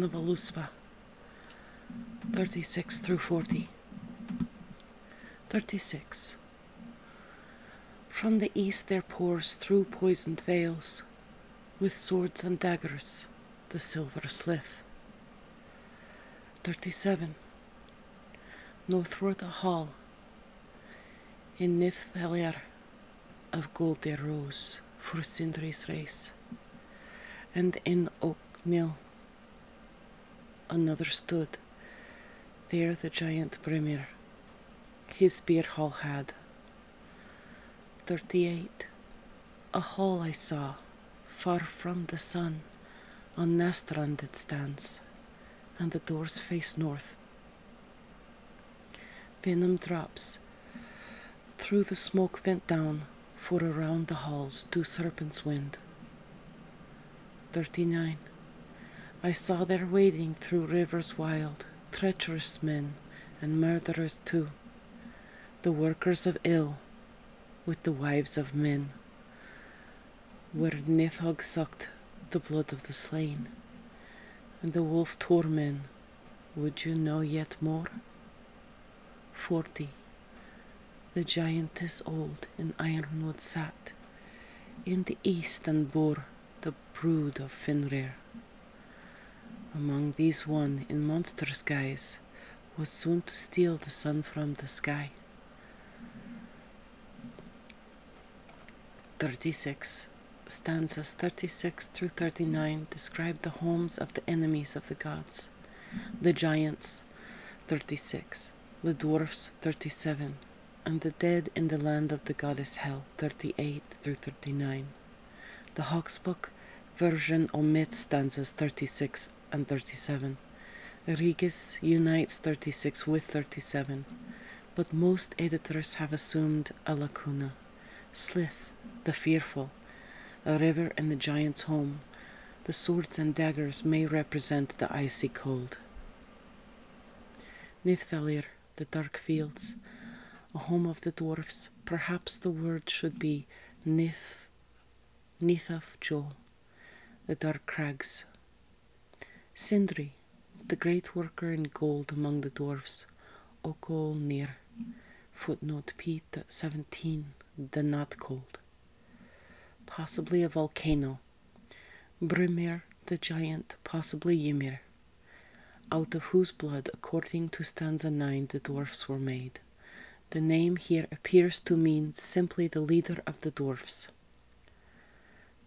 in the Voluspa, 36 through 40. 36. From the east there pours through poisoned veils, with swords and daggers, the silver slith. 37. Northward a hall, in Niðavellir, of gold there rose for Sindri's race, and in Oak Mill another stood, there the giant Brimir his beer hall had. 38. A hall I saw, far from the sun, on Náströnd it stands, and the doors face north. Venom drops through the smoke vent down, for around the halls two serpents wind. 39. I saw there wading through rivers wild, treacherous men, and murderers too, the workers of ill, with the wives of men, where Níðhöggr sucked the blood of the slain, and the wolf tore men. Would you know yet more? 40. The giantess old in Ironwood sat, in the east, and bore the brood of Fenrir. Among these one, in monster's guise, was soon to steal the sun from the sky. 36. Stanzas 36 through 39 describe the homes of the enemies of the gods. The giants, 36, the dwarfs, 37, and the dead in the land of the goddess Hel, 38 through 39. The Hauksbók version omits stanzas 36 and 37. Regis unites 36 with 37, but most editors have assumed a lacuna. Slith, the fearful, a river in the giant's home, the swords and daggers may represent the icy cold. Niðavellir, the dark fields, a home of the dwarfs. Perhaps the word should be Nithafjol, the dark crags. Sindri, the great worker in gold among the dwarfs, Okolnir, footnote P17, the not cold. Possibly a volcano. Brimir the giant, possibly Ymir, out of whose blood, according to stanza 9, the dwarfs were made. The name here appears to mean simply the leader of the dwarfs.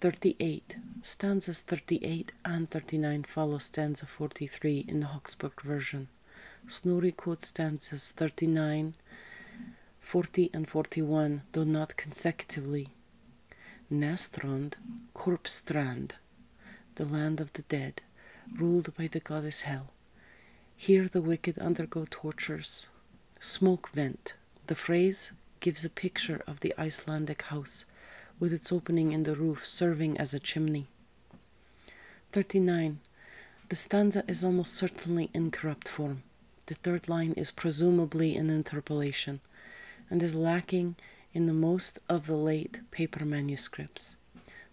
38. Stanzas 38 and 39 follow stanza 43 in the Hauksbók version. Snorri quotes stanzas 39, 40, and 41, though not consecutively. Náströnd, Korpsstrand, the land of the dead, ruled by the goddess Hel. Here the wicked undergo tortures. Smoke vent. The phrase gives a picture of the Icelandic house, with its opening in the roof serving as a chimney. 39. The stanza is almost certainly in corrupt form. The third line is presumably an interpolation, and is lacking in the most of the late paper manuscripts.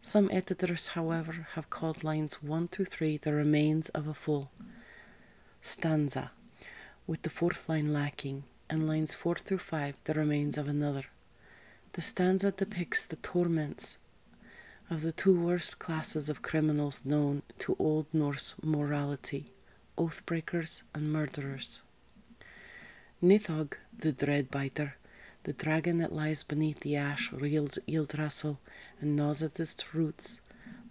Some editors, however, have called lines 1 through 3 the remains of a full stanza, with the fourth line lacking, and lines 4 through 5 the remains of another. The stanza depicts the torments of the two worst classes of criminals known to Old Norse morality, oathbreakers and murderers. Níðhöggr, the dread-biter, the dragon that lies beneath the ash, Yggdrasil, and gnaws at its roots,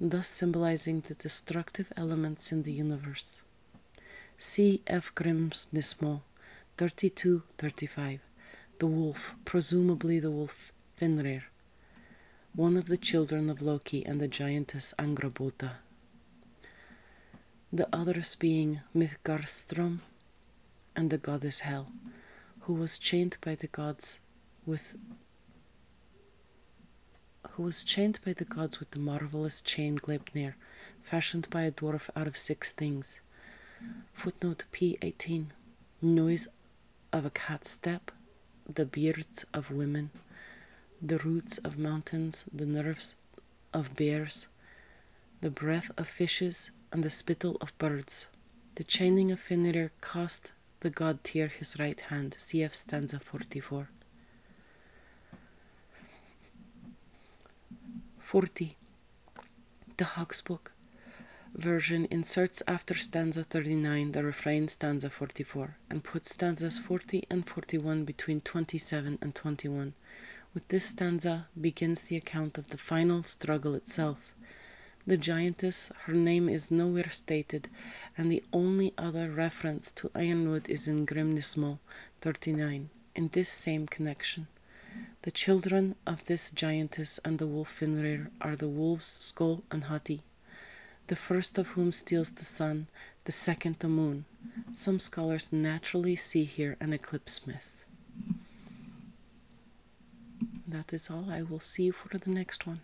thus symbolizing the destructive elements in the universe. Cf. Grimnismál, 32:35. The wolf, presumably the wolf Fenrir, one of the children of Loki and the giantess Angrboda. The others being Midgardstrom and the goddess Hel, who was chained by the gods with the marvelous chain Gleipnir, fashioned by a dwarf out of 6 things. Footnote P18. Noise of a cat's step, the beards of women, the roots of mountains, the nerves of bears, the breath of fishes, and the spittle of birds. The chaining of Fenrir cost the god Tyr his right hand. Cf. stanza 44. 40. The Hauksbók version inserts after stanza 39 the refrain stanza 44 and puts stanzas 40 and 41 between 27 and 21. With this stanza begins the account of the final struggle itself. The giantess, her name is nowhere stated, and the only other reference to Ironwood is in Grimnismál 39, in this same connection. The children of this giantess and the wolf Fenrir are the wolves Skoll and Hati, the first of whom steals the sun, the second the moon. Some scholars naturally see here an eclipse myth. That is all. I will see you for the next one.